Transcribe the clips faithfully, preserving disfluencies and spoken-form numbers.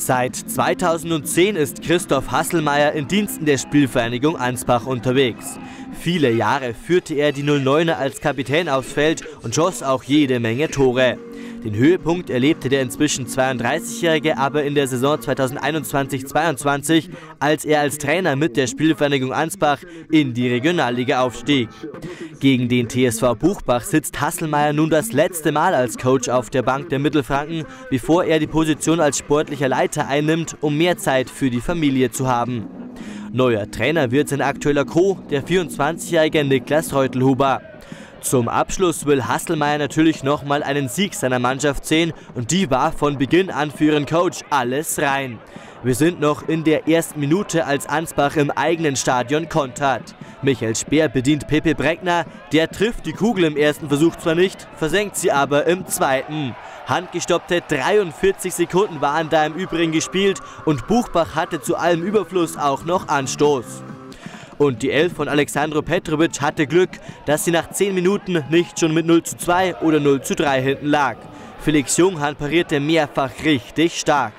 Seit zweitausendzehn ist Christoph Hasselmeier in Diensten der Spielvereinigung Ansbach unterwegs. Viele Jahre führte er die Null neuner als Kapitän aufs Feld und schoss auch jede Menge Tore. Den Höhepunkt erlebte der inzwischen zweiunddreißigjährige aber in der Saison zweitausendeinundzwanzig zweiundzwanzig, als er als Trainer mit der Spielvereinigung Ansbach in die Regionalliga aufstieg. Gegen den T S V Buchbach sitzt Hasselmeier nun das letzte Mal als Coach auf der Bank der Mittelfranken, bevor er die Position als sportlicher Leiter einnimmt, um mehr Zeit für die Familie zu haben. Neuer Trainer wird sein aktueller Co, der vierundzwanzigjährige Niklas Reutelhuber. Zum Abschluss will Hasselmeier natürlich nochmal einen Sieg seiner Mannschaft sehen, und die war von Beginn an für ihren Coach alles rein. Wir sind noch in der ersten Minute, als Ansbach im eigenen Stadion kontert. Michael Speer bedient Pepe Breckner, der trifft die Kugel im ersten Versuch zwar nicht, versenkt sie aber im zweiten. Handgestoppte dreiundvierzig Sekunden waren da im Übrigen gespielt, und Buchbach hatte zu allem Überfluss auch noch Anstoß. Und die Elf von Alexandro Petrovic hatte Glück, dass sie nach zehn Minuten nicht schon mit null zu zwei oder null zu drei hinten lag. Felix Junghann parierte mehrfach richtig stark.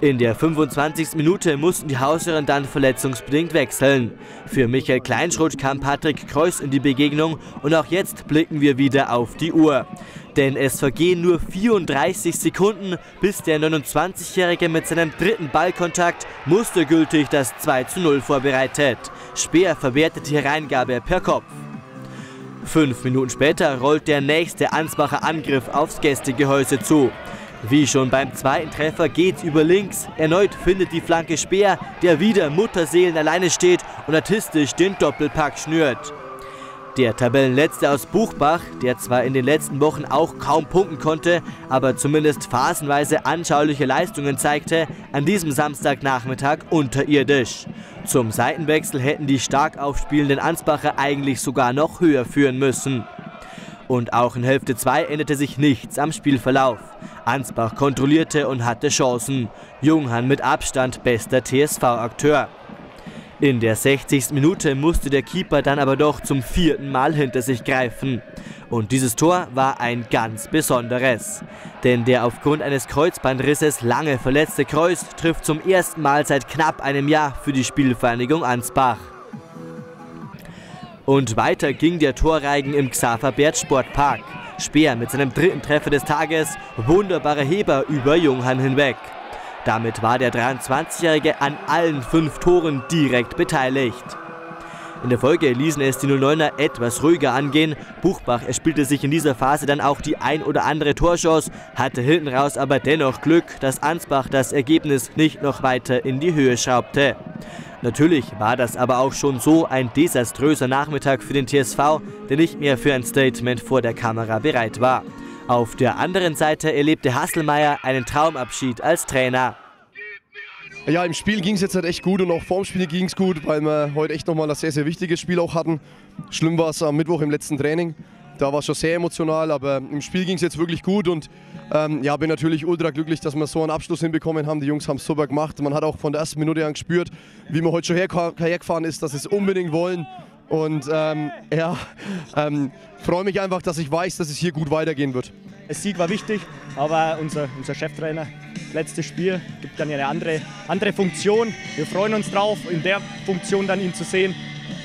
In der fünfundzwanzigsten Minute mussten die Hausherren dann verletzungsbedingt wechseln. Für Michael Kleinschrott kam Patrick Kreuz in die Begegnung, und auch jetzt blicken wir wieder auf die Uhr. Denn es vergehen nur vierunddreißig Sekunden, bis der neunundzwanzigjährige mit seinem dritten Ballkontakt mustergültig das zwei zu null vorbereitet. Speer verwertet die Hereingabe per Kopf. Fünf Minuten später rollt der nächste Ansbacher Angriff aufs Gästegehäuse zu. Wie schon beim zweiten Treffer geht's über links. Erneut findet die Flanke Speer, der wieder Mutterseelen alleine steht und artistisch den Doppelpack schnürt. Der Tabellenletzte aus Buchbach, der zwar in den letzten Wochen auch kaum punkten konnte, aber zumindest phasenweise anschauliche Leistungen zeigte, an diesem Samstagnachmittag unterirdisch. Zum Seitenwechsel hätten die stark aufspielenden Ansbacher eigentlich sogar noch höher führen müssen. Und auch in Hälfte zwei änderte sich nichts am Spielverlauf. Ansbach kontrollierte und hatte Chancen. Junghann mit Abstand bester T S V-Akteur. In der sechzigsten Minute musste der Keeper dann aber doch zum vierten Mal hinter sich greifen. Und dieses Tor war ein ganz besonderes. Denn der aufgrund eines Kreuzbandrisses lange verletzte Kreuz trifft zum ersten Mal seit knapp einem Jahr für die Spielvereinigung Ansbach. Und weiter ging der Torreigen im Xaver-Bert-Sportpark. Speer mit seinem dritten Treffer des Tages, wunderbarer Heber über Junghann hinweg. Damit war der dreiundzwanzigjährige an allen fünf Toren direkt beteiligt. In der Folge ließen es die Null neuner etwas ruhiger angehen. Buchbach erspielte sich in dieser Phase dann auch die ein oder andere Torchance, hatte hinten raus aber dennoch Glück, dass Ansbach das Ergebnis nicht noch weiter in die Höhe schraubte. Natürlich war das aber auch schon so ein desaströser Nachmittag für den T S V, der nicht mehr für ein Statement vor der Kamera bereit war. Auf der anderen Seite erlebte Hasselmeier einen Traumabschied als Trainer. Ja, im Spiel ging es jetzt halt echt gut, und auch vorm Spiel ging es gut, weil wir heute echt nochmal ein sehr, sehr wichtiges Spiel auch hatten. Schlimm war es am Mittwoch im letzten Training. Da war es schon sehr emotional, aber im Spiel ging es jetzt wirklich gut, und ähm, ja, bin natürlich ultra glücklich, dass wir so einen Abschluss hinbekommen haben. Die Jungs haben es super gemacht. Man hat auch von der ersten Minute an gespürt, wie man heute schon hergefahren ist, dass sie es unbedingt wollen. Und ähm, ja, ähm, freue mich einfach, dass ich weiß, dass es hier gut weitergehen wird. Der Sieg war wichtig, aber unser, unser Cheftrainer, letztes Spiel, gibt dann ja eine andere, andere Funktion. Wir freuen uns drauf, in der Funktion dann ihn zu sehen.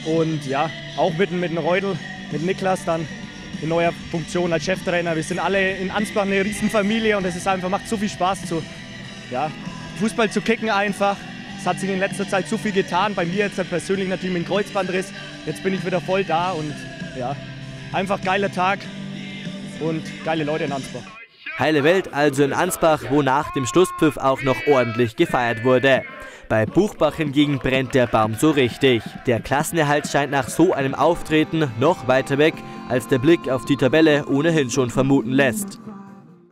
Und ja, auch mit, mit dem Reutel, mit Niklas dann in neuer Funktion als Cheftrainer. Wir sind alle in Ansbach eine Riesenfamilie, und es ist einfach, macht so viel Spaß, zu, ja, Fußball zu kicken einfach. Es hat sich in letzter Zeit so viel getan, bei mir jetzt persönlich natürlich mit dem Kreuzbandriss. Jetzt bin ich wieder voll da, und ja, einfach geiler Tag und geile Leute in Ansbach. Heile Welt also in Ansbach, wo nach dem Schlusspfiff auch noch ordentlich gefeiert wurde. Bei Buchbach hingegen brennt der Baum so richtig. Der Klassenerhalt scheint nach so einem Auftreten noch weiter weg, als der Blick auf die Tabelle ohnehin schon vermuten lässt.